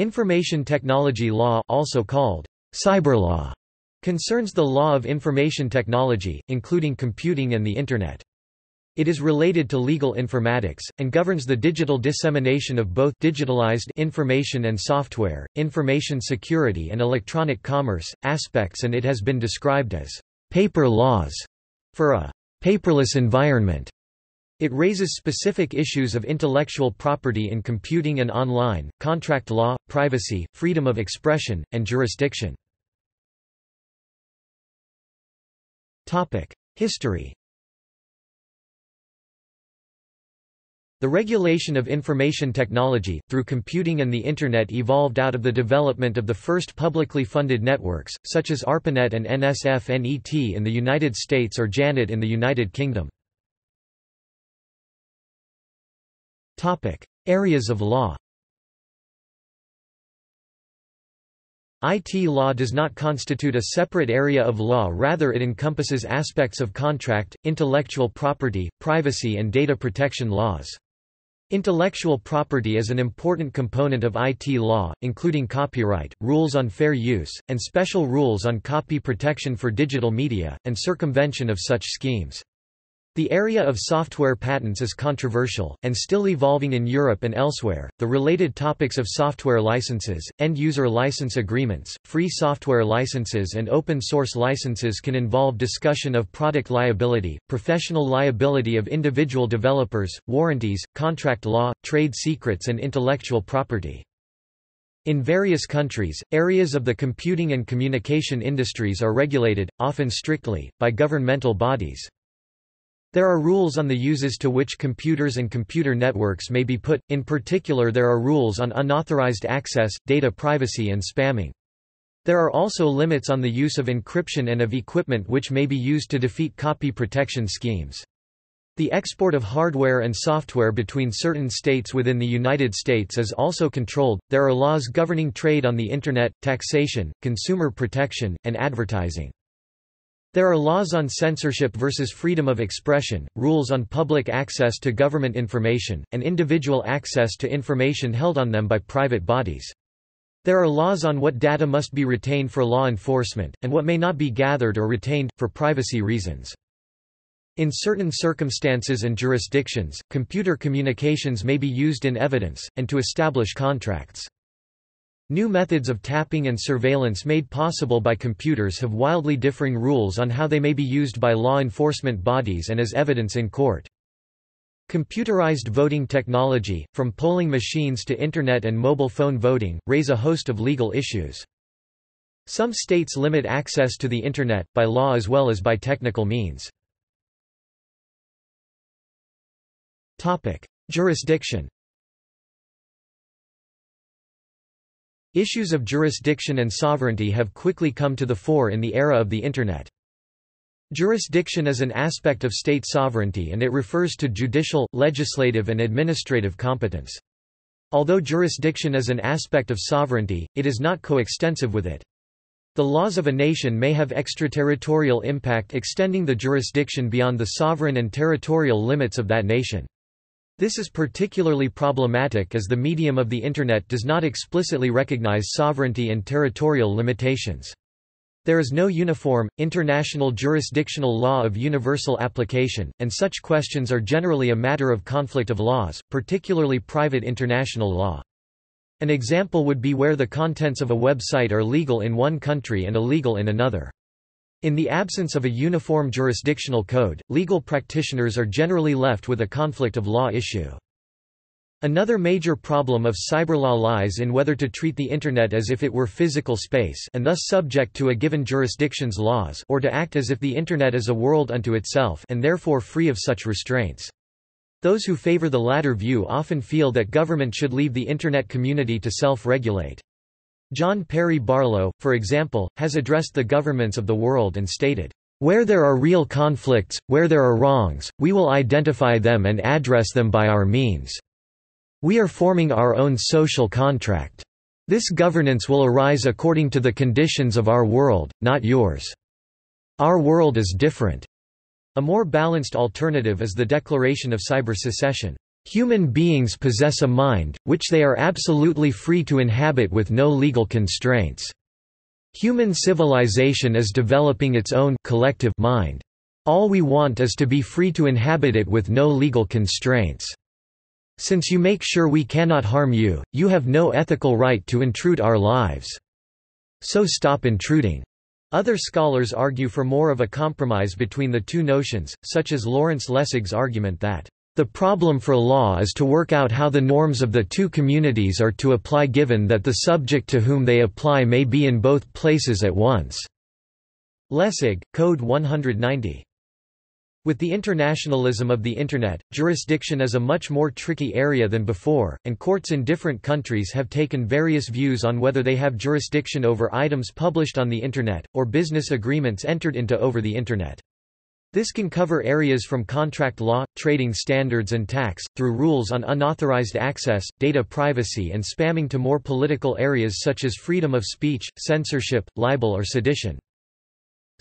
Information technology law, also called cyberlaw, concerns the law of information technology, including computing and the Internet. It is related to legal informatics, and governs the digital dissemination of both digitalized information and software, information security and electronic commerce, aspects, and it has been described as paper laws for a paperless environment. It raises specific issues of intellectual property in computing and online, contract law, privacy, freedom of expression, and jurisdiction. History. The regulation of information technology, through computing and the Internet evolved out of the development of the first publicly funded networks, such as ARPANET and NSFNET in the United States or JANET in the United Kingdom. Areas of law. IT law does not constitute a separate area of law, rather it encompasses aspects of contract, intellectual property, privacy and data protection laws. Intellectual property is an important component of IT law, including copyright, rules on fair use, and special rules on copy protection for digital media, and circumvention of such schemes. The area of software patents is controversial, and still evolving in Europe and elsewhere. The related topics of software licenses, end-user license agreements, free software licenses and open-source licenses can involve discussion of product liability, professional liability of individual developers, warranties, contract law, trade secrets and intellectual property. In various countries, areas of the computing and communication industries are regulated, often strictly, by governmental bodies. There are rules on the uses to which computers and computer networks may be put, in particular there are rules on unauthorized access, data privacy and spamming. There are also limits on the use of encryption and of equipment which may be used to defeat copy protection schemes. The export of hardware and software between certain states within the United States is also controlled. There are laws governing trade on the Internet, taxation, consumer protection, and advertising. There are laws on censorship versus freedom of expression, rules on public access to government information, and individual access to information held on them by private bodies. There are laws on what data must be retained for law enforcement, and what may not be gathered or retained, for privacy reasons. In certain circumstances and jurisdictions, computer communications may be used in evidence, and to establish contracts. New methods of tapping and surveillance made possible by computers have wildly differing rules on how they may be used by law enforcement bodies and as evidence in court. Computerized voting technology, from polling machines to Internet and mobile phone voting, raise a host of legal issues. Some states limit access to the Internet, by law as well as by technical means. Jurisdiction. Issues of jurisdiction and sovereignty have quickly come to the fore in the era of the Internet. Jurisdiction is an aspect of state sovereignty and it refers to judicial, legislative and administrative competence. Although jurisdiction is an aspect of sovereignty, it is not coextensive with it. The laws of a nation may have extraterritorial impact extending the jurisdiction beyond the sovereign and territorial limits of that nation. This is particularly problematic as the medium of the Internet does not explicitly recognize sovereignty and territorial limitations. There is no uniform, international jurisdictional law of universal application, and such questions are generally a matter of conflict of laws, particularly private international law. An example would be where the contents of a website are legal in one country and illegal in another. In the absence of a uniform jurisdictional code, legal practitioners are generally left with a conflict of law issue. Another major problem of cyberlaw lies in whether to treat the Internet as if it were physical space and thus subject to a given jurisdiction's laws, or to act as if the Internet is a world unto itself and therefore free of such restraints. Those who favor the latter view often feel that government should leave the Internet community to self-regulate. John Perry Barlow, for example, has addressed the governments of the world and stated, "Where there are real conflicts, where there are wrongs, we will identify them and address them by our means. We are forming our own social contract. This governance will arise according to the conditions of our world, not yours. Our world is different." A more balanced alternative is the declaration of cyber secession. Human beings possess a mind, which they are absolutely free to inhabit with no legal constraints. Human civilization is developing its own collective mind. All we want is to be free to inhabit it with no legal constraints. Since you make sure we cannot harm you, you have no ethical right to intrude our lives. So stop intruding." Other scholars argue for more of a compromise between the two notions, such as Lawrence Lessig's argument that, "...the problem for law is to work out how the norms of the two communities are to apply given that the subject to whom they apply may be in both places at once." Lessig, Code 190. With the internationalism of the Internet, jurisdiction is a much more tricky area than before, and courts in different countries have taken various views on whether they have jurisdiction over items published on the Internet, or business agreements entered into over the Internet. This can cover areas from contract law, trading standards and tax, through rules on unauthorized access, data privacy and spamming to more political areas such as freedom of speech, censorship, libel or sedition.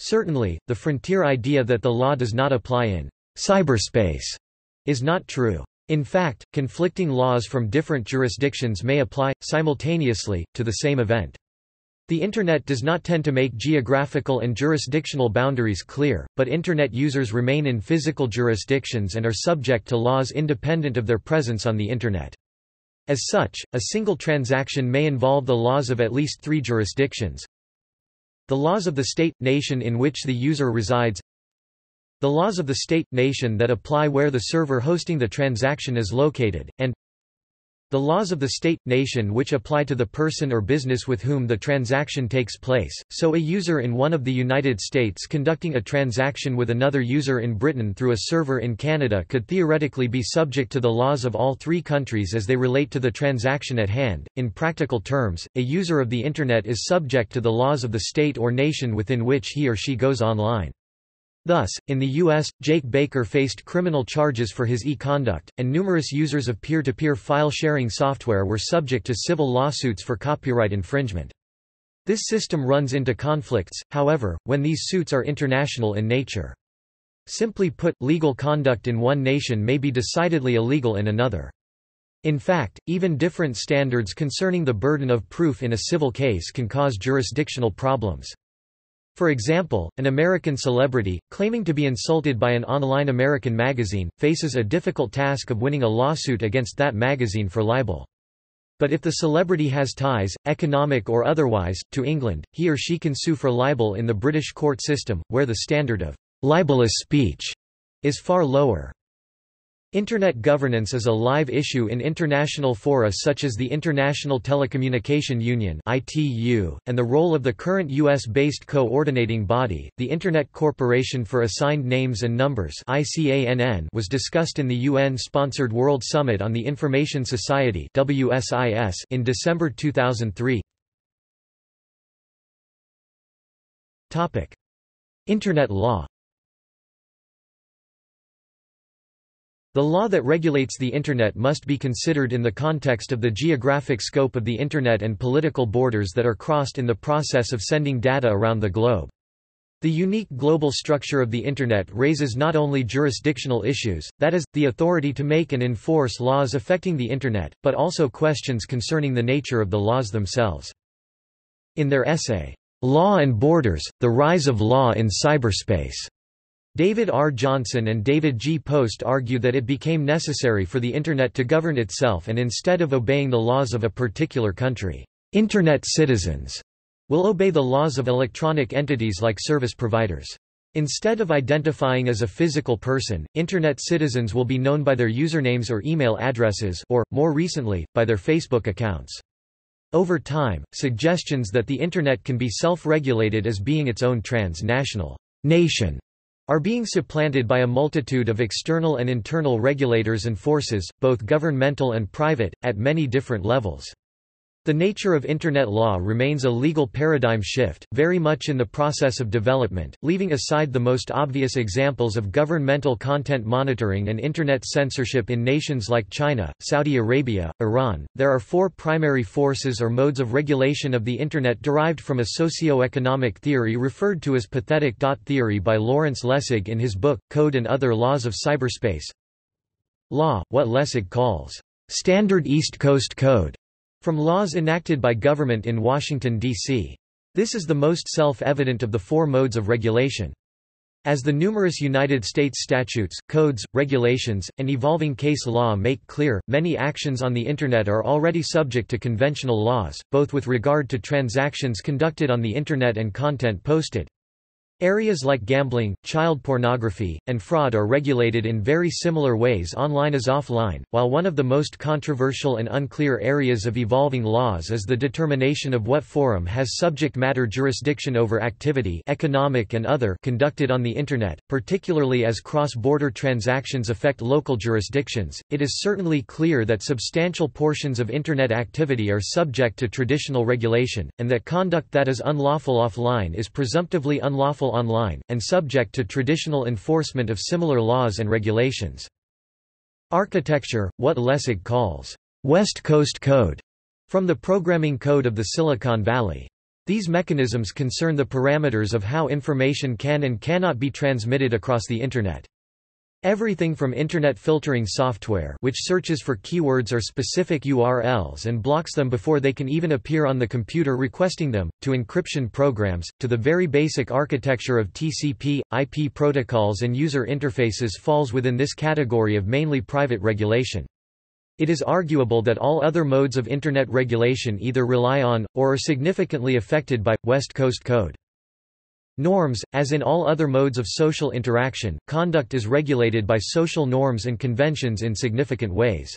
Certainly, the frontier idea that the law does not apply in cyberspace is not true. In fact, conflicting laws from different jurisdictions may apply, simultaneously, to the same event. The Internet does not tend to make geographical and jurisdictional boundaries clear, but Internet users remain in physical jurisdictions and are subject to laws independent of their presence on the Internet. As such, a single transaction may involve the laws of at least three jurisdictions: the laws of the state, nation in which the user resides, the laws of the state, nation that apply where the server hosting the transaction is located, and the laws of the state, nation which apply to the person or business with whom the transaction takes place. So a user in one of the United States conducting a transaction with another user in Britain through a server in Canada could theoretically be subject to the laws of all three countries as they relate to the transaction at hand. In practical terms, a user of the Internet is subject to the laws of the state or nation within which he or she goes online. Thus, in the U.S., Jake Baker faced criminal charges for his e-conduct, and numerous users of peer-to-peer file-sharing software were subject to civil lawsuits for copyright infringement. This system runs into conflicts, however, when these suits are international in nature. Simply put, legal conduct in one nation may be decidedly illegal in another. In fact, even different standards concerning the burden of proof in a civil case can cause jurisdictional problems. For example, an American celebrity, claiming to be insulted by an online American magazine, faces a difficult task of winning a lawsuit against that magazine for libel. But if the celebrity has ties, economic or otherwise, to England, he or she can sue for libel in the British court system, where the standard of libelous speech is far lower. Internet governance is a live issue in international fora such as the International Telecommunication Union (ITU) and the role of the current US-based coordinating body, the Internet Corporation for Assigned Names and Numbers (ICANN), was discussed in the UN-sponsored World Summit on the Information Society (WSIS) in December 2003. Topic: Internet law. The law that regulates the Internet must be considered in the context of the geographic scope of the Internet and political borders that are crossed in the process of sending data around the globe. The unique global structure of the Internet raises not only jurisdictional issues, that is, the authority to make and enforce laws affecting the Internet, but also questions concerning the nature of the laws themselves. In their essay, "Law and Borders: The Rise of Law in Cyberspace," David R. Johnson and David G. Post argue that it became necessary for the Internet to govern itself, and instead of obeying the laws of a particular country, Internet citizens will obey the laws of electronic entities like service providers. Instead of identifying as a physical person, Internet citizens will be known by their usernames or email addresses, or, more recently, by their Facebook accounts. Over time, suggestions that the Internet can be self-regulated as being its own transnational nation are being supplanted by a multitude of external and internal regulators and forces, both governmental and private, at many different levels. The nature of Internet law remains a legal paradigm shift, very much in the process of development, leaving aside the most obvious examples of governmental content monitoring and Internet censorship in nations like China, Saudi Arabia, Iran. There are four primary forces or modes of regulation of the Internet derived from a socio-economic theory referred to as pathetic dot theory by Lawrence Lessig in his book, Code and Other Laws of Cyberspace. law, what Lessig calls standard East Coast Code, from laws enacted by government in Washington, D.C. This is the most self-evident of the four modes of regulation. As the numerous United States statutes, codes, regulations, and evolving case law make clear, many actions on the Internet are already subject to conventional laws, both with regard to transactions conducted on the Internet and content posted. Areas like gambling, child pornography, and fraud are regulated in very similar ways online as offline, while one of the most controversial and unclear areas of evolving laws is the determination of what forum has subject matter jurisdiction over activity, economic and other, conducted on the Internet, particularly as cross-border transactions affect local jurisdictions. It is certainly clear that substantial portions of Internet activity are subject to traditional regulation, and that conduct that is unlawful offline is presumptively unlawful online, and subject to traditional enforcement of similar laws and regulations. Architecture, what Lessig calls West Coast Code, from the programming code of the Silicon Valley. These mechanisms concern the parameters of how information can and cannot be transmitted across the Internet. Everything from Internet filtering software, which searches for keywords or specific URLs and blocks them before they can even appear on the computer requesting them, to encryption programs, to the very basic architecture of TCP, IP protocols and user interfaces falls within this category of mainly private regulation. It is arguable that all other modes of Internet regulation either rely on, or are significantly affected by, West Coast Code. Norms, as in all other modes of social interaction, conduct is regulated by social norms and conventions in significant ways.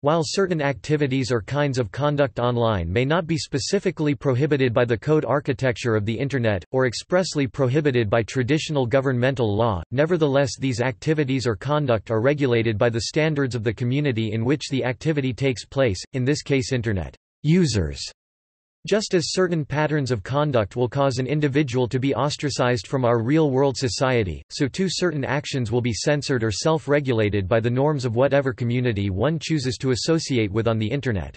While certain activities or kinds of conduct online may not be specifically prohibited by the code architecture of the Internet, or expressly prohibited by traditional governmental law, nevertheless these activities or conduct are regulated by the standards of the community in which the activity takes place, in this case Internet users. Just as certain patterns of conduct will cause an individual to be ostracized from our real-world society, so too certain actions will be censored or self-regulated by the norms of whatever community one chooses to associate with on the Internet.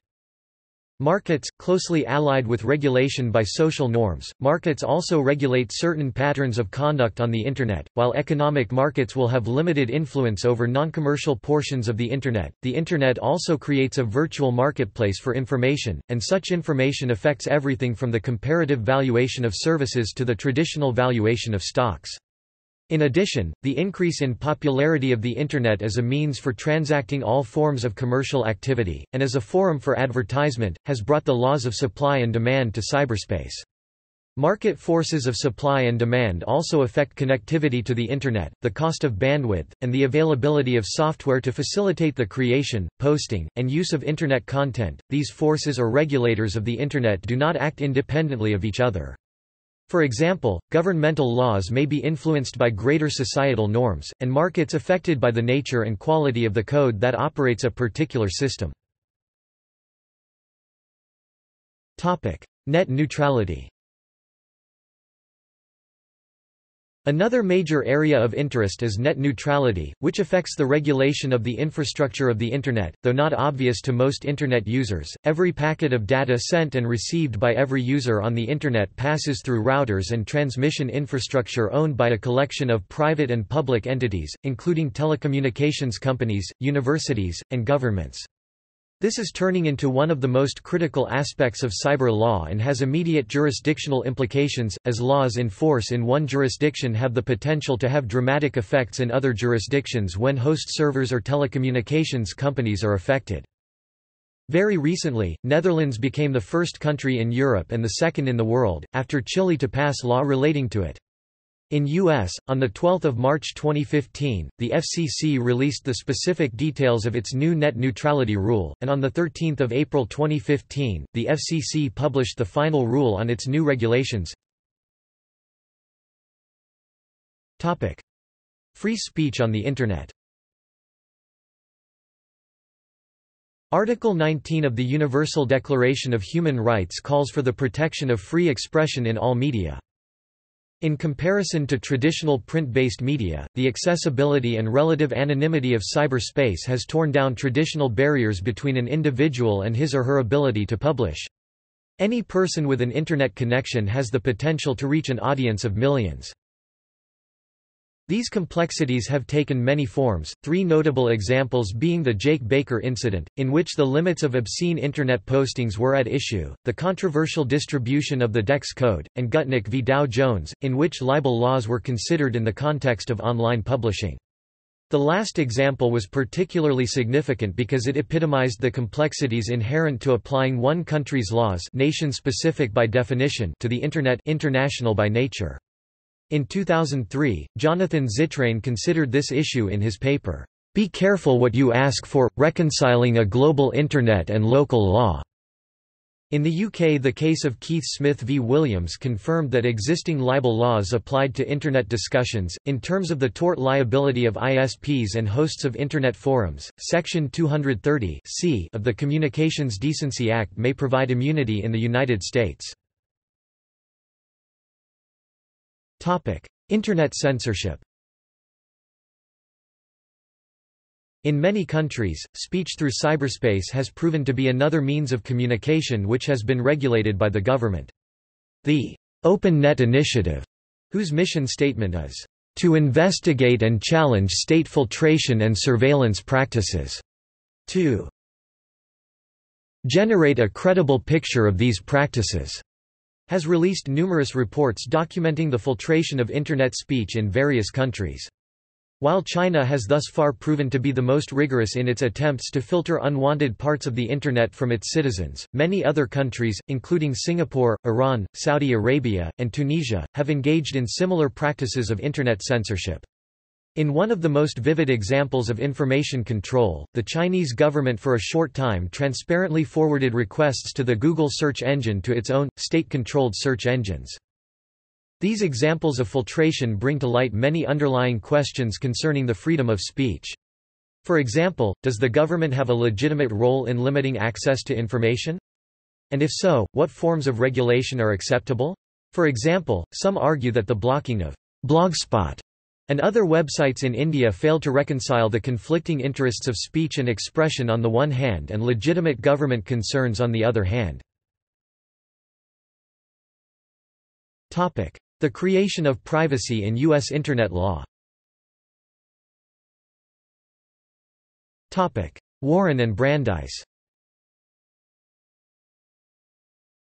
Markets, closely allied with regulation by social norms, markets also regulate certain patterns of conduct on the Internet. While economic markets will have limited influence over non-commercial portions of the Internet, the Internet also creates a virtual marketplace for information, and such information affects everything from the comparative valuation of services to the traditional valuation of stocks. In addition, the increase in popularity of the Internet as a means for transacting all forms of commercial activity, and as a forum for advertisement, has brought the laws of supply and demand to cyberspace. Market forces of supply and demand also affect connectivity to the Internet, the cost of bandwidth, and the availability of software to facilitate the creation, posting, and use of Internet content. These forces or regulators of the Internet do not act independently of each other. For example, governmental laws may be influenced by greater societal norms, and markets affected by the nature and quality of the code that operates a particular system. Net neutrality. Another major area of interest is net neutrality, which affects the regulation of the infrastructure of the Internet, though not obvious to most Internet users. Every packet of data sent and received by every user on the Internet passes through routers and transmission infrastructure owned by a collection of private and public entities, including telecommunications companies, universities, and governments. This is turning into one of the most critical aspects of cyber law and has immediate jurisdictional implications, as laws in force in one jurisdiction have the potential to have dramatic effects in other jurisdictions when host servers or telecommunications companies are affected. Very recently, Netherlands became the first country in Europe and the second in the world, after Chile, to pass law relating to it. In U.S., on 12 March 2015, the FCC released the specific details of its new net neutrality rule, and on 13 April 2015, the FCC published the final rule on its new regulations. Free speech on the Internet. Article 19 of the Universal Declaration of Human Rights calls for the protection of free expression in all media. In comparison to traditional print-based media, the accessibility and relative anonymity of cyberspace has torn down traditional barriers between an individual and his or her ability to publish. Any person with an Internet connection has the potential to reach an audience of millions. These complexities have taken many forms, three notable examples being the Jake Baker incident, in which the limits of obscene Internet postings were at issue, the controversial distribution of the DEX Code, and Gutnick v. Dow Jones, in which libel laws were considered in the context of online publishing. The last example was particularly significant because it epitomized the complexities inherent to applying one country's laws, nation-specific by definition, to the Internet, international by nature. In 2003, Jonathan Zittrain considered this issue in his paper, "Be Careful What You Ask For, Reconciling a Global Internet and Local Law." In the UK, the case of Keith Smith v Williams confirmed that existing libel laws applied to Internet discussions, in terms of the tort liability of ISPs and hosts of Internet forums. Section 230(c) of the Communications Decency Act may provide immunity in the United States. Internet censorship. In many countries, speech through cyberspace has proven to be another means of communication which has been regulated by the government. The OpenNet Initiative, whose mission statement is, "to investigate and challenge state filtration and surveillance practices," to "generate a credible picture of these practices," has released numerous reports documenting the filtration of Internet speech in various countries. While China has thus far proven to be the most rigorous in its attempts to filter unwanted parts of the Internet from its citizens, many other countries, including Singapore, Iran, Saudi Arabia, and Tunisia, have engaged in similar practices of Internet censorship. In one of the most vivid examples of information control, the Chinese government for a short time transparently forwarded requests to the Google search engine to its own, state-controlled search engines. These examples of filtration bring to light many underlying questions concerning the freedom of speech. For example, does the government have a legitimate role in limiting access to information? And if so, what forms of regulation are acceptable? For example, some argue that the blocking of Blogspot and other websites in India fail to reconcile the conflicting interests of speech and expression on the one hand and legitimate government concerns on the other hand. The creation of privacy in U.S. Internet law. Warren and Brandeis.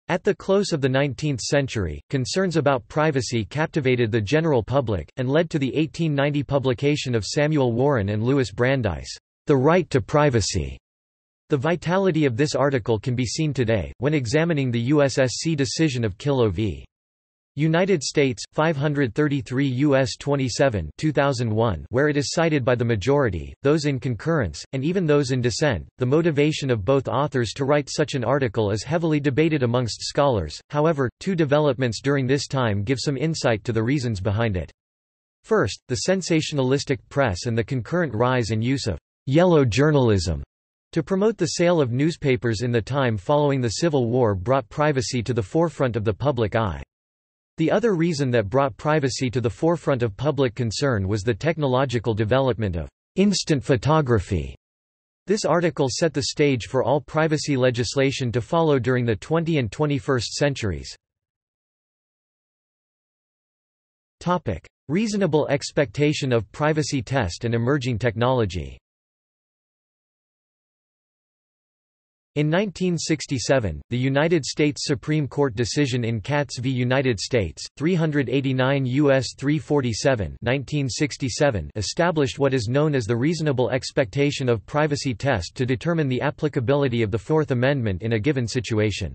At the close of the 19th century, concerns about privacy captivated the general public, and led to the 1890 publication of Samuel Warren and Louis Brandeis' The Right to Privacy. The vitality of this article can be seen today, when examining the USSC decision of Kilo v. United States, 533 U.S. 27 2001, where it is cited by the majority, those in concurrence, and even those in dissent. The motivation of both authors to write such an article is heavily debated amongst scholars, however, two developments during this time give some insight to the reasons behind it. First, the sensationalistic press and the concurrent rise and use of «yellow journalism» to promote the sale of newspapers in the time following the Civil War brought privacy to the forefront of the public eye. The other reason that brought privacy to the forefront of public concern was the technological development of instant photography. This article set the stage for all privacy legislation to follow during the 20th and 21st centuries. Topic: Reasonable expectation of privacy test and emerging technology. In 1967, the United States Supreme Court decision in Katz v. United States, 389 U.S. 347 1967 established what is known as the reasonable expectation of privacy test to determine the applicability of the Fourth Amendment in a given situation.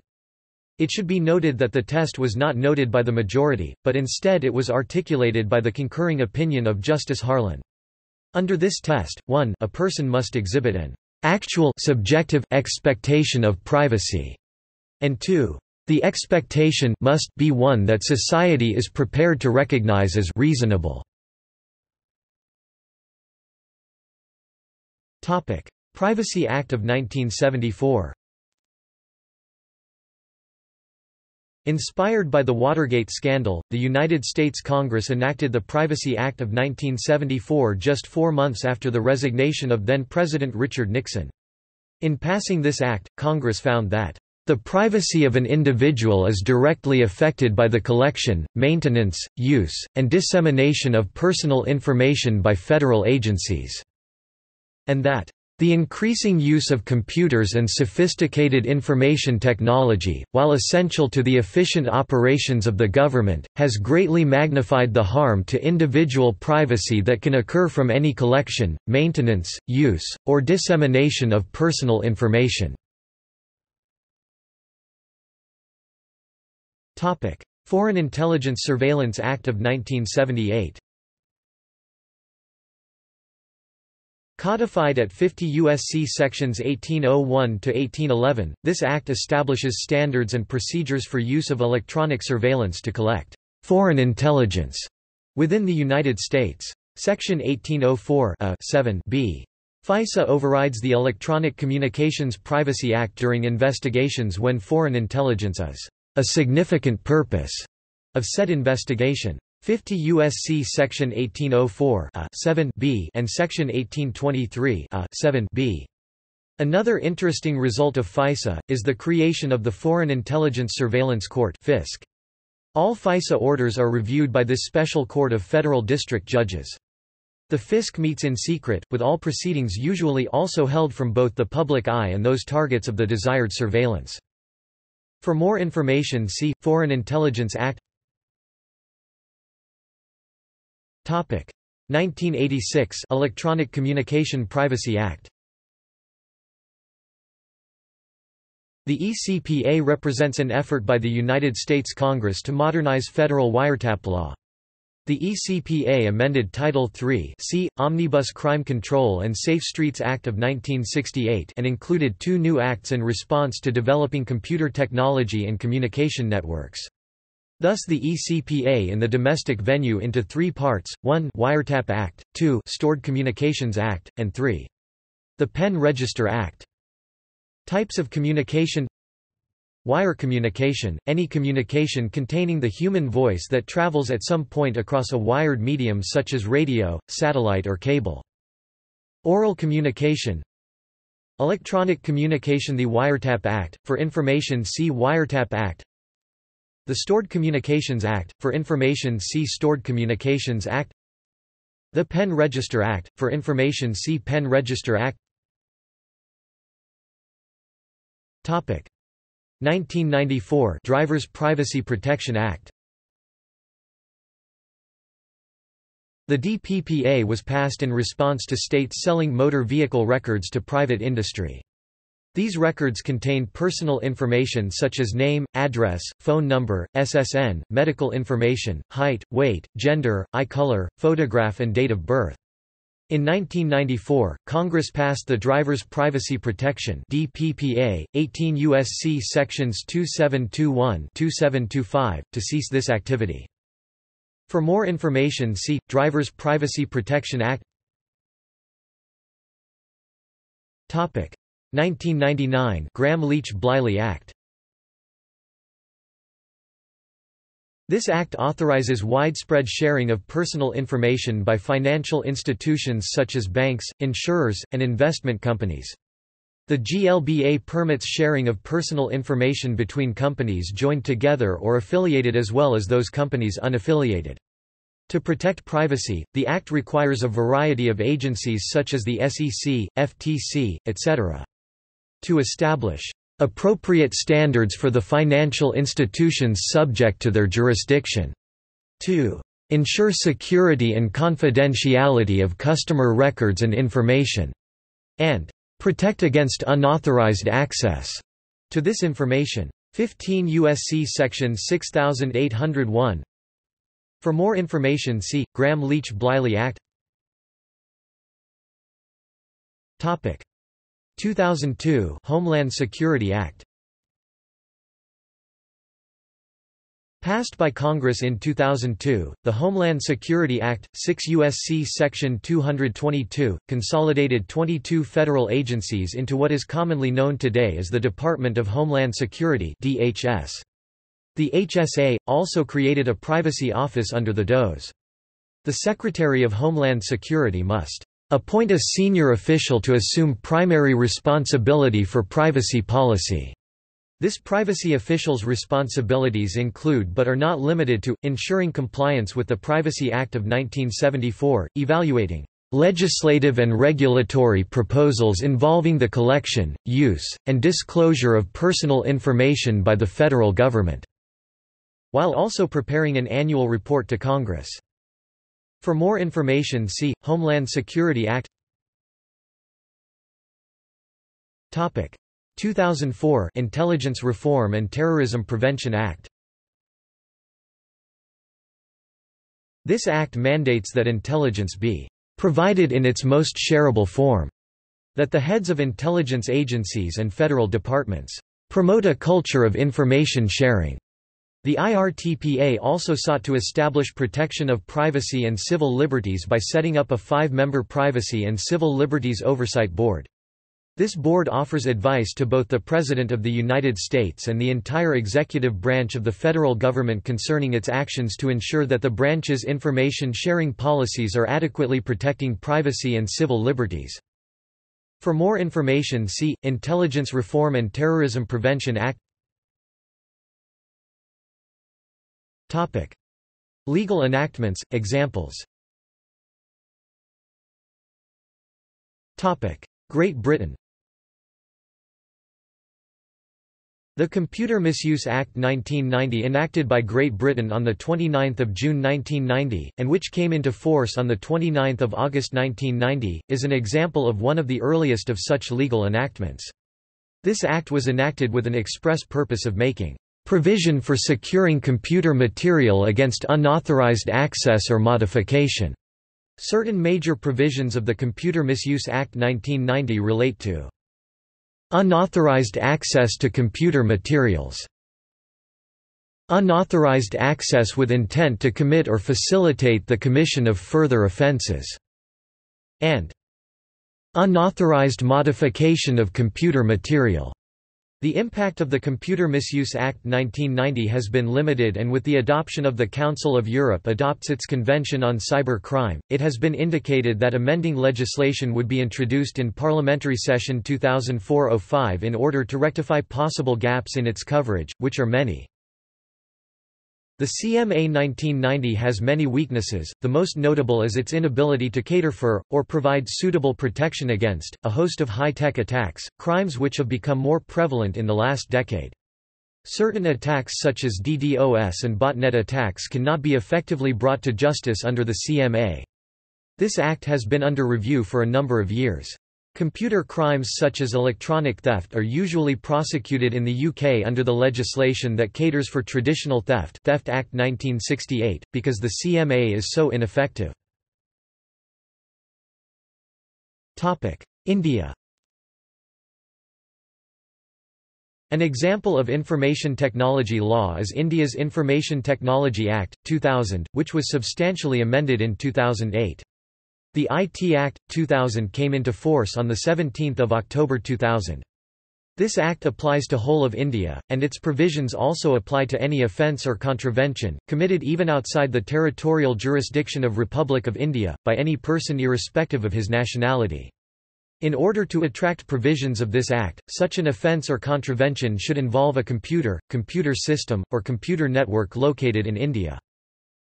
It should be noted that the test was not noted by the majority, but instead it was articulated by the concurring opinion of Justice Harlan. Under this test, 1. A person must exhibit an actual subjective expectation of privacy, and 2. The expectation must be one that society is prepared to recognize as reasonable. Topic: Privacy Act of 1974. Inspired by the Watergate scandal, the United States Congress enacted the Privacy Act of 1974 just 4 months after the resignation of then-President Richard Nixon. In passing this act, Congress found that The privacy of an individual is directly affected by the collection, maintenance, use, and dissemination of personal information by federal agencies, and that the increasing use of computers and sophisticated information technology, while essential to the efficient operations of the government, has greatly magnified the harm to individual privacy that can occur from any collection, maintenance, use, or dissemination of personal information. Topic: Foreign Intelligence Surveillance Act of 1978. Codified at 50 U.S.C. sections 1801 to 1811, this act establishes standards and procedures for use of electronic surveillance to collect foreign intelligence within the United States. Section 1804(a)(7)(b). FISA overrides the Electronic Communications Privacy Act during investigations when foreign intelligence is a significant purpose of said investigation. 50 U.S.C. Section 1804(a)(7)(b) and Section 1823(a)(7)(b). Another interesting result of FISA is the creation of the Foreign Intelligence Surveillance Court (FISC). All FISA orders are reviewed by this special court of federal district judges. The FISC meets in secret, with all proceedings usually also held from both the public eye and those targets of the desired surveillance. For more information, see Foreign Intelligence Act. 1986 Electronic Communication Privacy Act. The ECPA represents an effort by the United States Congress to modernize federal wiretap law. The ECPA amended Title III (c) Omnibus Crime Control and Safe Streets Act of 1968 and included two new acts in response to developing computer technology and communication networks. Thus the ECPA in the domestic venue into three parts: 1. Wiretap Act, 2. Stored Communications Act, and 3. The Pen Register Act. Types of communication: wire communication, any communication containing the human voice that travels at some point across a wired medium such as radio, satellite or cable. Oral communication. Electronic communication. The Wiretap Act, for information see Wiretap Act. The Stored Communications Act, for information see Stored Communications Act. The Pen Register Act, for information see Pen Register Act. 1994 Drivers' Privacy Protection Act. The DPPA was passed in response to states selling motor vehicle records to private industry. These records contained personal information such as name, address, phone number, SSN, medical information, height, weight, gender, eye color, photograph and date of birth. In 1994, Congress passed the Drivers' Privacy Protection (DPPA), 18 U.S.C. sections 2721-2725, to cease this activity. For more information see, Drivers' Privacy Protection Act. 1999 Graham-Leach-Bliley Act. This act authorizes widespread sharing of personal information by financial institutions such as banks, insurers, and investment companies. The GLBA permits sharing of personal information between companies joined together or affiliated, as well as those companies unaffiliated. To protect privacy, the act requires a variety of agencies such as the SEC, FTC, etc. to establish appropriate standards for the financial institutions subject to their jurisdiction, to ensure security and confidentiality of customer records and information, and protect against unauthorized access to this information. 15 U.S.C. Section 6801. For more information see, Graham-Leach-Bliley Act. 2002 Homeland Security Act. Passed by Congress in 2002, the Homeland Security Act, 6 U.S.C. Section 222, consolidated 22 federal agencies into what is commonly known today as the Department of Homeland Security (DHS). The HSA also created a privacy office under the DOS. The Secretary of Homeland Security must appoint a senior official to assume primary responsibility for privacy policy, This privacy official's responsibilities include but are not limited to, ensuring compliance with the Privacy Act of 1974, evaluating legislative and regulatory proposals involving the collection, use, and disclosure of personal information by the federal government, while also preparing an annual report to Congress. For more information, see Homeland Security Act. 2004 Intelligence Reform and Terrorism Prevention Act. This act mandates that intelligence be provided in its most shareable form, that the heads of intelligence agencies and federal departments promote a culture of information sharing. The IRTPA also sought to establish protection of privacy and civil liberties by setting up a 5-member Privacy and Civil Liberties Oversight Board. This board offers advice to both the President of the United States and the entire executive branch of the federal government concerning its actions to ensure that the branch's information-sharing policies are adequately protecting privacy and civil liberties. For more information, see Intelligence Reform and Terrorism Prevention Act. Topic: Legal enactments, examples. Topic: Great Britain. The Computer Misuse Act 1990, enacted by Great Britain on the 29th of June 1990 and which came into force on the 29th of August 1990, is an example of one of the earliest of such legal enactments. This act was enacted with an express purpose of making provision for securing computer material against unauthorized access or modification. Certain major provisions of the Computer Misuse Act 1990 relate to unauthorized access to computer materials, unauthorized access with intent to commit or facilitate the commission of further offenses, and unauthorized modification of computer material. The impact of the Computer Misuse Act 1990 has been limited, and with the adoption of the Council of Europe adopts its Convention on Cyber Crime, it has been indicated that amending legislation would be introduced in Parliamentary Session 2004-05 in order to rectify possible gaps in its coverage, which are many. The CMA 1990 has many weaknesses, the most notable is its inability to cater for, or provide suitable protection against, a host of high-tech attacks, crimes which have become more prevalent in the last decade. Certain attacks such as DDoS and botnet attacks cannot be effectively brought to justice under the CMA. This act has been under review for a number of years. Computer crimes such as electronic theft are usually prosecuted in the UK under the legislation that caters for traditional theft, Theft Act 1968, because the CMA is so ineffective. India. An example of information technology law is India's Information Technology Act, 2000, which was substantially amended in 2008. The IT Act, 2000 came into force on 17 October 2000. This act applies to whole of India, and its provisions also apply to any offence or contravention, committed even outside the territorial jurisdiction of Republic of India, by any person irrespective of his nationality. In order to attract provisions of this act, such an offence or contravention should involve a computer, computer system, or computer network located in India.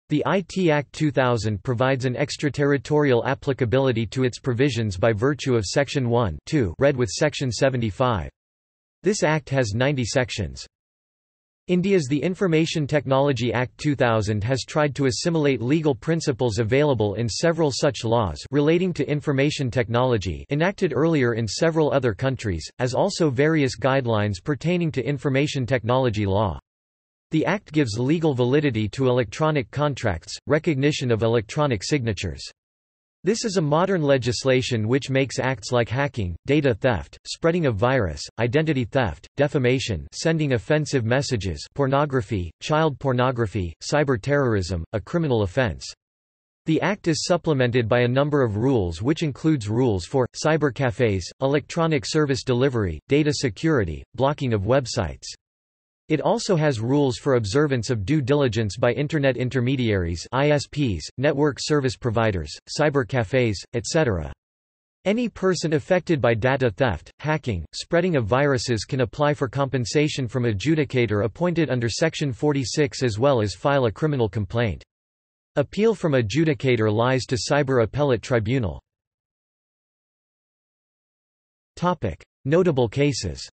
The IT Act 2000 provides an extraterritorial applicability to its provisions by virtue of Section 1(2), read with Section 75. This Act has 90 sections. India's The Information Technology Act 2000 has tried to assimilate legal principles available in several such laws relating to information technology enacted earlier in several other countries, as also various guidelines pertaining to information technology law. The Act gives legal validity to electronic contracts, recognition of electronic signatures. This is a modern legislation which makes acts like hacking, data theft, spreading of virus, identity theft, defamation, sending offensive messages, pornography, child pornography, cyber terrorism, a criminal offense. The Act is supplemented by a number of rules which includes rules for cybercafés, electronic service delivery, data security, blocking of websites. It also has rules for observance of due diligence by Internet intermediaries (ISPs), network service providers, cyber cafes, etc. Any person affected by data theft, hacking, spreading of viruses can apply for compensation from adjudicator appointed under Section 46 as well as file a criminal complaint. Appeal from adjudicator lies to Cyber Appellate Tribunal. Topic: Notable cases.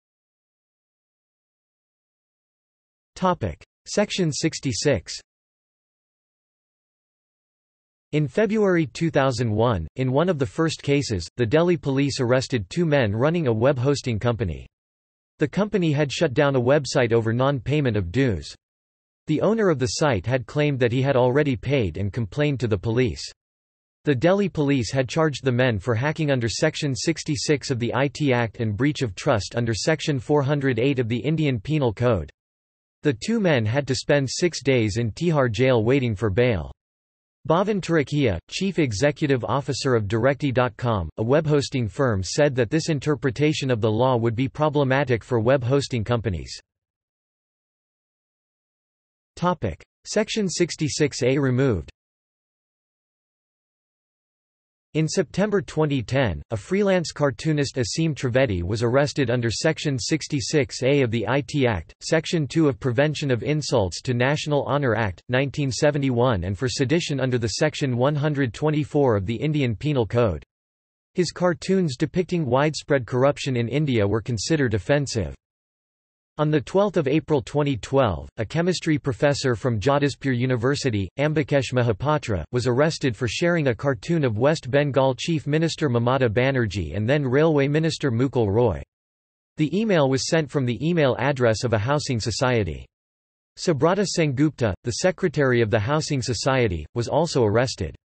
Topic: Section 66. In February 2001, in one of the first cases, the Delhi police arrested two men running a web hosting company. The company had shut down a website over non-payment of dues. The owner of the site had claimed that he had already paid and complained to the police. The Delhi police had charged the men for hacking under Section 66 of the IT Act and breach of trust under Section 408 of the Indian Penal Code. The two men had to spend 6 days in Tihar jail waiting for bail. Bhavin Turakia, chief executive officer of Directi.com, a web hosting firm, said that this interpretation of the law would be problematic for web hosting companies. Topic: Section 66A removed. In September 2010, a freelance cartoonist Asim Trivedi was arrested under Section 66A of the IT Act, Section 2 of Prevention of Insults to National Honour Act, 1971 and for sedition under the Section 124 of the Indian Penal Code. His cartoons depicting widespread corruption in India were considered offensive. On 12 April 2012, a chemistry professor from Jodhpur University, Ambikesh Mahapatra, was arrested for sharing a cartoon of West Bengal Chief Minister Mamata Banerjee and then Railway Minister Mukul Roy. The email was sent from the email address of a housing society. Subrata Sengupta, the secretary of the housing society, was also arrested.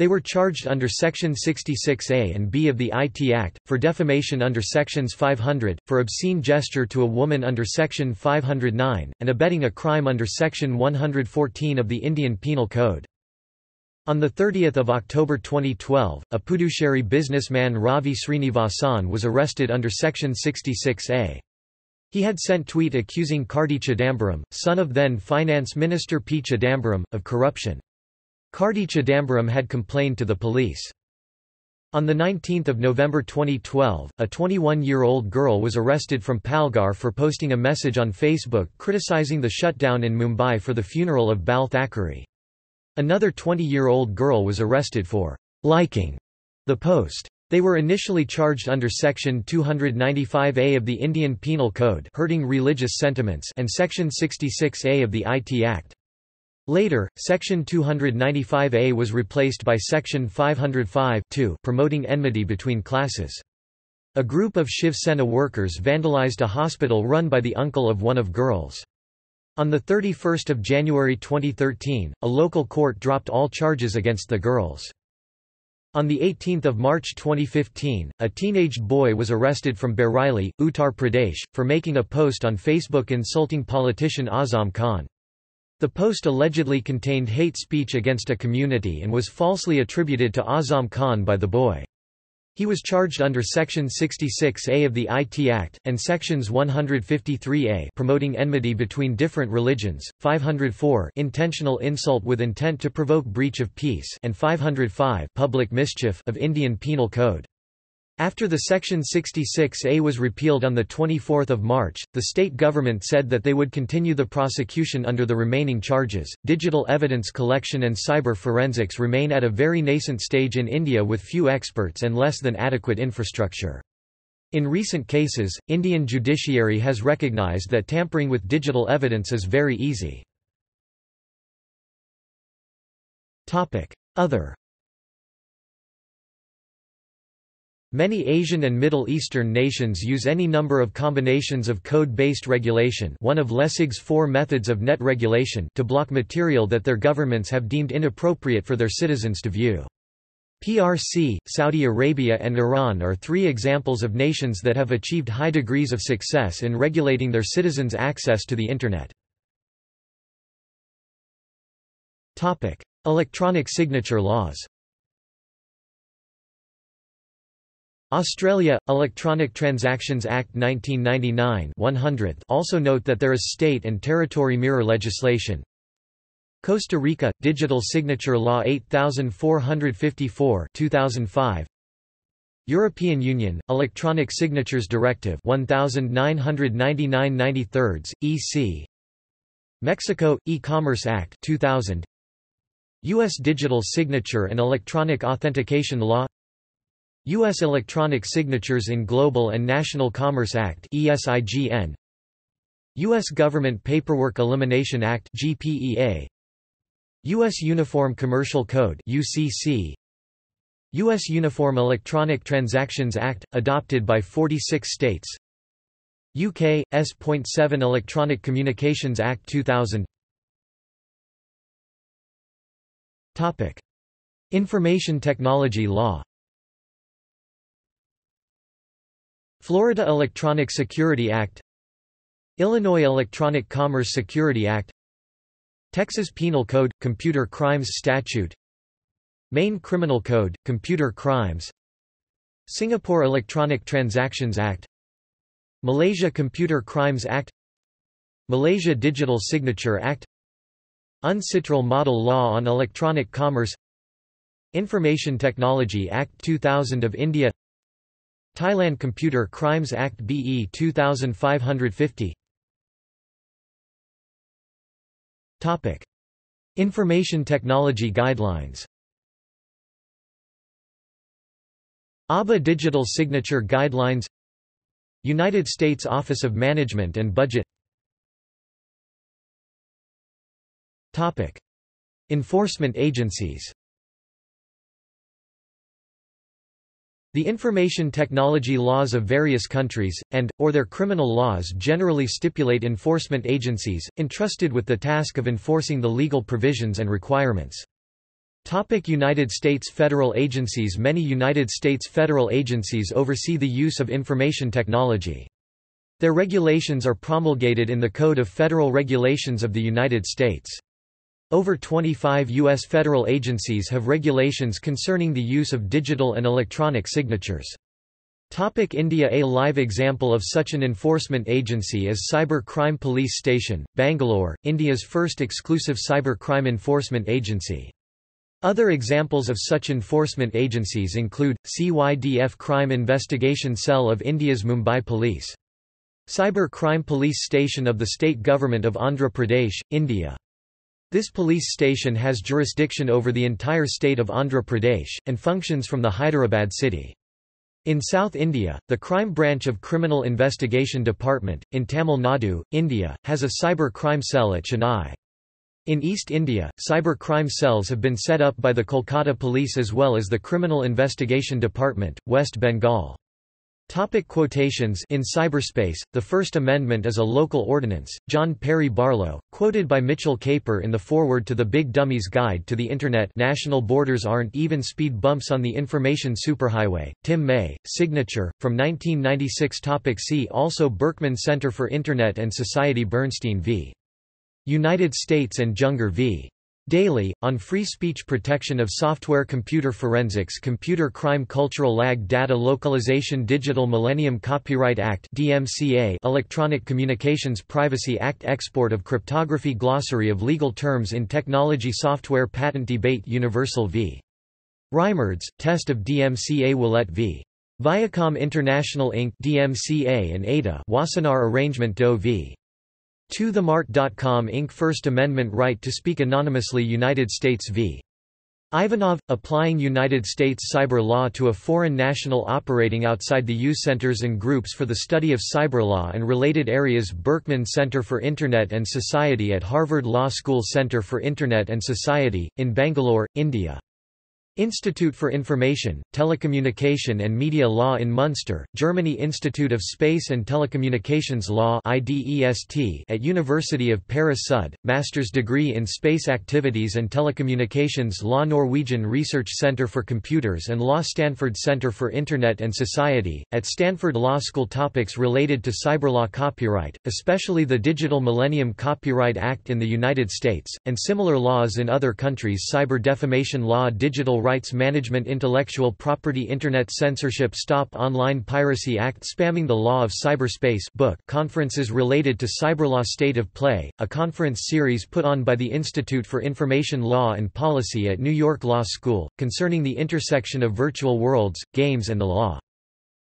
They were charged under Section 66A and B of the IT Act, for defamation under Sections 500, for obscene gesture to a woman under Section 509, and abetting a crime under Section 114 of the Indian Penal Code. On 30 October 2012, a Puducherry businessman Ravi Srinivasan was arrested under Section 66A. He had sent tweet accusing Karti Chidambaram, son of then Finance Minister P. Chidambaram, of corruption. Karti Chidambaram had complained to the police. On 19 November 2012, a 21-year-old girl was arrested from Palghar for posting a message on Facebook criticizing the shutdown in Mumbai for the funeral of Bal Thackeray. Another 20-year-old girl was arrested for liking the post. They were initially charged under Section 295A of the Indian Penal Code, hurting religious sentiments, and Section 66A of the IT Act. Later, Section 295A was replaced by Section 505(2), promoting enmity between classes. A group of Shiv Sena workers vandalized a hospital run by the uncle of one of girls. On 31 January 2013, a local court dropped all charges against the girls. On 18 March 2015, a teenaged boy was arrested from Bareilly, Uttar Pradesh, for making a post on Facebook insulting politician Azam Khan. The post allegedly contained hate speech against a community and was falsely attributed to Azam Khan by the boy. He was charged under Section 66A of the IT Act, and Sections 153A promoting enmity between different religions, 504 intentional insult with intent to provoke breach of peace, and 505 public mischief of Indian Penal Code. After the Section 66A was repealed on 24 March, the state government said that they would continue the prosecution under the remaining charges. Digital evidence collection and cyber forensics remain at a very nascent stage in India with few experts and less than adequate infrastructure. In recent cases, Indian judiciary has recognized that tampering with digital evidence is very easy. Other. Many Asian and Middle Eastern nations use any number of combinations of code-based regulation, one of Lessig's four methods of net regulation, to block material that their governments have deemed inappropriate for their citizens to view. PRC, Saudi Arabia and Iran are three examples of nations that have achieved high degrees of success in regulating their citizens' access to the Internet. Topic: Electronic signature laws. Australia – Electronic Transactions Act 1999 100th. Also note that there is state and territory mirror legislation. Costa Rica – Digital Signature Law 8454 2005. European Union, Electronic Signatures Directive 1999/93, EC. Mexico, E-Commerce Act 2000. U.S. Digital Signature and Electronic Authentication Law. U.S. Electronic Signatures in Global and National Commerce Act (ESIGN), U.S. Government Paperwork Elimination Act (GPEA), U.S. Uniform Commercial Code (UCC), U.S. Uniform Electronic Transactions Act, adopted by 46 states, UK S.7 Electronic Communications Act 2000. Topic: Information Technology Law. Florida Electronic Security Act, Illinois Electronic Commerce Security Act, Texas Penal Code – Computer Crimes Statute, Maine Criminal Code – Computer Crimes, Singapore Electronic Transactions Act, Malaysia Computer Crimes Act, Malaysia Digital Signature Act, UNCITRAL Model Law on Electronic Commerce, Information Technology Act 2000 of India, Thailand Computer Crimes Act BE 2550. Topic: Information Technology Guidelines. ABBA Digital Signature Guidelines, United States Office of Management and Budget. Topic: Enforcement Agencies. The information technology laws of various countries, and, or their criminal laws generally stipulate enforcement agencies, entrusted with the task of enforcing the legal provisions and requirements. United States federal agencies. Many United States federal agencies oversee the use of information technology. Their regulations are promulgated in the Code of Federal Regulations of the United States. Over 25 U.S. federal agencies have regulations concerning the use of digital and electronic signatures. India. A live example of such an enforcement agency is Cyber Crime Police Station, Bangalore, India's first exclusive cyber crime enforcement agency. Other examples of such enforcement agencies include, CYDF Crime Investigation Cell of India's Mumbai Police. Cyber Crime Police Station of the State Government of Andhra Pradesh, India. This police station has jurisdiction over the entire state of Andhra Pradesh, and functions from the Hyderabad city. In South India, the crime branch of Criminal Investigation Department, in Tamil Nadu, India, has a cyber crime cell at Chennai. In East India, cyber crime cells have been set up by the Kolkata Police as well as the Criminal Investigation Department, West Bengal. Topic: Quotations. In cyberspace, the First Amendment is a local ordinance. John Perry Barlow, quoted by Mitchell Caper in the foreword to The Big Dummies Guide to the Internet. National borders aren't even speed bumps on the information superhighway. Tim May, Signature, from 1996. Topic: See also Berkman Center for Internet and Society. Bernstein v. United States and Junger v. Daily, on free speech, protection of software, computer forensics, computer crime, cultural lag, data localization, Digital Millennium Copyright Act (DMCA), Electronic Communications Privacy Act, export of cryptography, glossary of legal terms in technology, software patent debate, Universal v. Reimertz, test of DMCA, Willett v. Viacom International Inc. (DMCA and ADA), Wassenaar arrangement, Doe v. To TheMart.com Inc. First Amendment right to speak anonymously, United States v. Ivanov, applying United States cyber law to a foreign national operating outside the U.S. Centers and Groups for the Study of Cyberlaw and Related Areas, Berkman Center for Internet and Society at Harvard Law School, Center for Internet and Society, in Bangalore, India. Institute for Information, Telecommunication and Media Law in Munster, Germany. Institute of Space and Telecommunications Law at University of Paris-Sud, Master's Degree in Space Activities and Telecommunications Law. Norwegian Research Center for Computers and Law, Stanford Center for Internet and Society, at Stanford Law School. Topics related to cyberlaw: copyright, especially the Digital Millennium Copyright Act in the United States, and similar laws in other countries, cyber defamation law, digital Rights Management Intellectual Property Internet Censorship Stop Online Piracy Act Spamming the Law of Cyberspace book conferences related to cyberlaw State of Play, a conference series put on by the Institute for Information Law and Policy at New York Law School, concerning the intersection of virtual worlds, games and the law.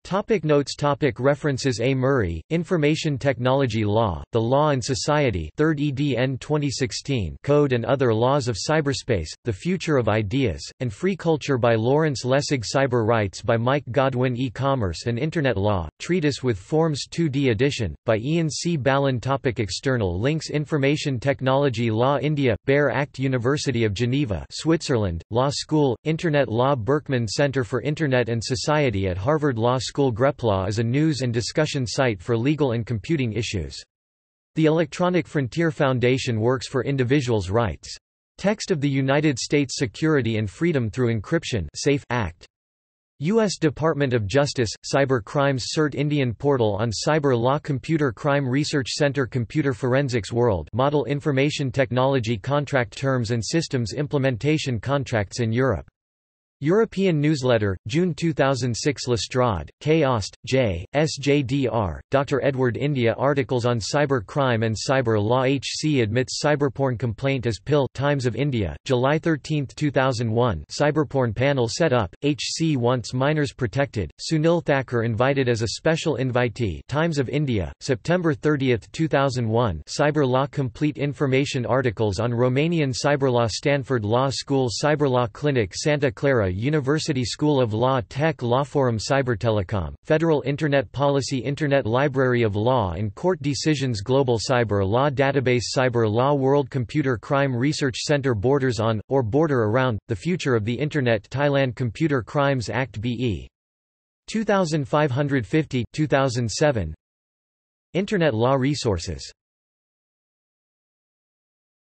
Topic notes. Topic references. A. Murray, Information Technology Law, The Law and Society 3rd edn 2016 Code and Other Laws of Cyberspace, The Future of Ideas, and Free Culture by Lawrence Lessig. Cyber Rights by Mike Godwin. E-Commerce and Internet Law, Treatise with Forms 2D edition, by Ian C. Ballin. Topic external links. Information Technology Law India, Baer Act University of Geneva Switzerland, Law School, Internet Law Berkman Center for Internet and Society at Harvard Law School. GREPlaw is a news and discussion site for legal and computing issues. The Electronic Frontier Foundation works for individuals' rights. Text of the United States Security and Freedom Through Encryption (SAFE) Act. U.S. Department of Justice, Cyber Crimes CERT Indian Portal on Cyber Law. Computer Crime Research Center. Computer Forensics World Model. Information Technology Contract Terms and Systems Implementation Contracts in Europe. European Newsletter, June 2006. Lestrade, K. Ost, J., S.J.D.R., Dr. Edward. India. Articles on cyber crime and cyber law. HC admits cyberporn complaint as pill. Times of India, July 13, 2001. Cyberporn panel set up. HC wants minors protected. Sunil Thacker invited as a special invitee. Times of India, September 30, 2001. Cyber law complete information. Articles on Romanian cyberlaw. Stanford Law School Cyberlaw Clinic. Santa Clara University School of Law. Tech Law Forum. Cybertelecom, Federal Internet Policy. Internet Library of Law and Court Decisions. Global Cyber Law Database. Cyber Law World. Computer Crime Research Center. Borders on, or Border Around, The Future of the Internet. Thailand. Computer Crimes Act B.E. 2550, 2007. Internet Law Resources.